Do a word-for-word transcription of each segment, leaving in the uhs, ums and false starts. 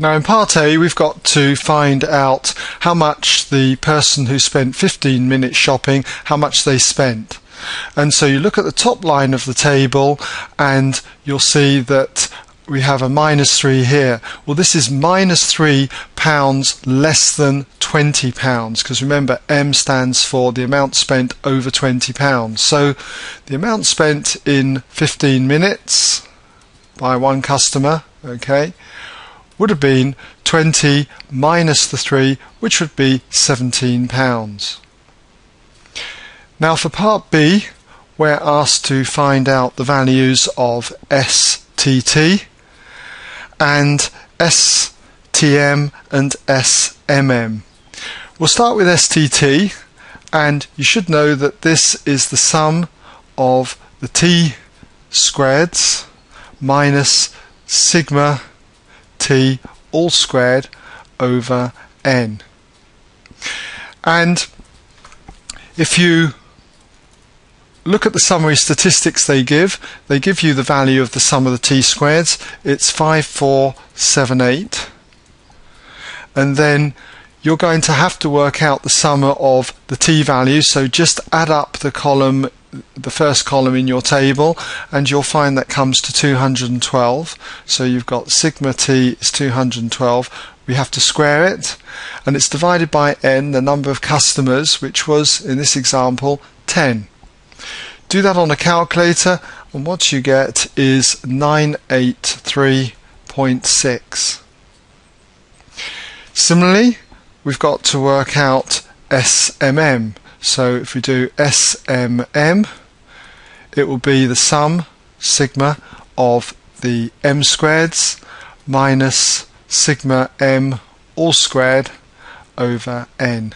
Now in part A we've got to find out how much the person who spent fifteen minutes shopping, how much they spent. And so you look at the top line of the table and you'll see that we have a minus three here. Well, this is minus three pounds less than twenty pounds, because remember M stands for the amount spent over twenty pounds. So the amount spent in fifteen minutes by one customer, okay, would have been twenty minus the three, which would be seventeen pounds. Now for part B, we're asked to find out the values of S T T and S T M and S M M. We'll start with S T T, and you should know that this is the sum of the T squareds minus sigma T all squared over N. And if you look at the summary statistics they give, they give you the value of the sum of the T squareds. It's five four seven eight. And then you're going to have to work out the sum of the T values, so just add up the column, the first column in your table, and you'll find that comes to two hundred twelve. So you've got sigma T is two hundred twelve. We have to square it, and it's divided by N, the number of customers, which was in this example ten. Do that on a calculator, and what you get is nine eighty-three point six. Similarly, we've got to work out S M M. So if we do S M M, it will be the sum, sigma, of the M squareds minus sigma M all squared over N.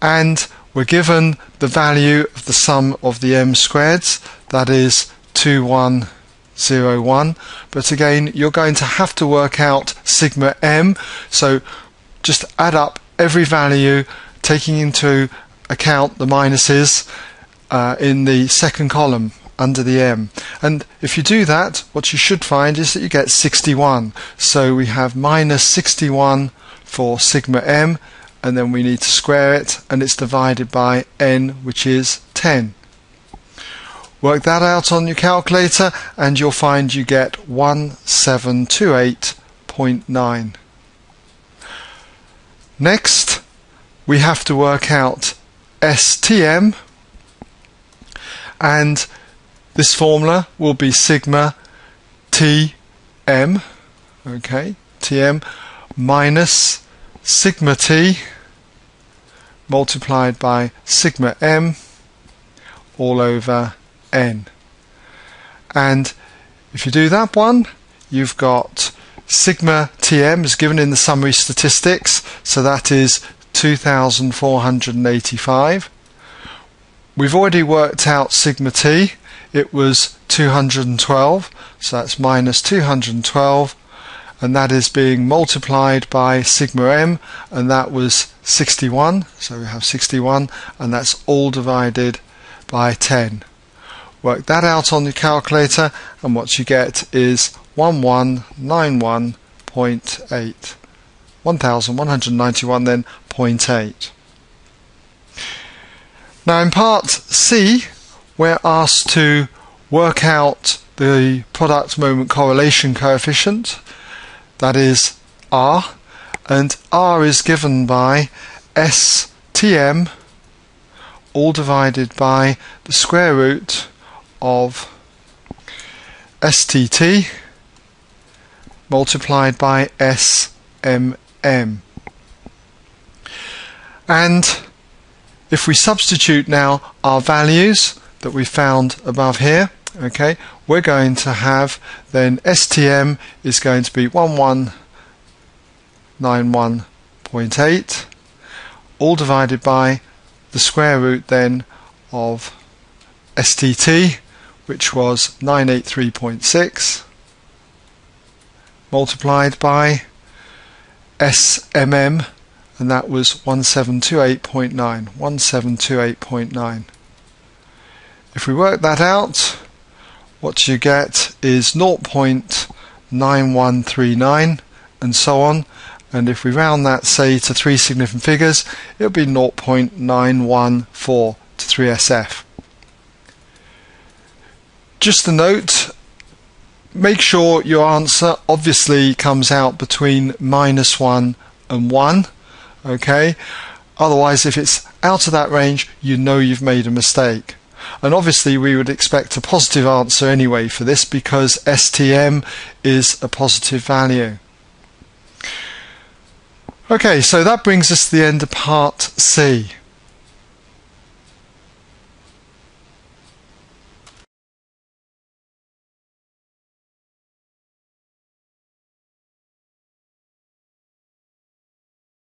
And we're given the value of the sum of the M squareds, that is two one zero one, but again you're going to have to work out sigma M, so just add up every value, taking into account the minuses uh, in the second column under the M. And if you do that, what you should find is that you get sixty-one. So we have minus sixty-one for sigma M, and then we need to square it, and it's divided by N, which is ten. Work that out on your calculator and you'll find you get one seven two eight point nine. Next we have to work out S T M, and this formula will be sigma T M, okay, T M minus sigma T multiplied by sigma M all over N. And if you do that one, you've got sigma T M is given in the summary statistics, so that is two thousand four hundred eighty-five. We've already worked out sigma T, it was two hundred twelve, so that's minus two hundred twelve, and that is being multiplied by sigma M, and that was sixty-one, so we have sixty-one, and that's all divided by ten. Work that out on your calculator, and what you get is eleven ninety-one point eight. one thousand one hundred ninety-one then, zero point eight. Now in part C we're asked to work out the product moment correlation coefficient, that is R, and R is given by S T M all divided by the square root of S T T multiplied by S M M. And if we substitute now our values that we found above here, okay, we're going to have then S T M is going to be eleven ninety-one point eight, all divided by the square root then of S T T, which was nine eighty-three point six, multiplied by S M M, and that was one seven two eight point nine. one seven two eight point nine. If we work that out, what you get is zero point nine one three nine, and so on. And if we round that, say, to three significant figures, it'll be zero point nine one four to three S F. Just a note, make sure your answer obviously comes out between minus one and one, okay? Otherwise, if it's out of that range, you know you've made a mistake. And obviously we would expect a positive answer anyway for this, because S T M is a positive value. Okay, so that brings us to the end of part C.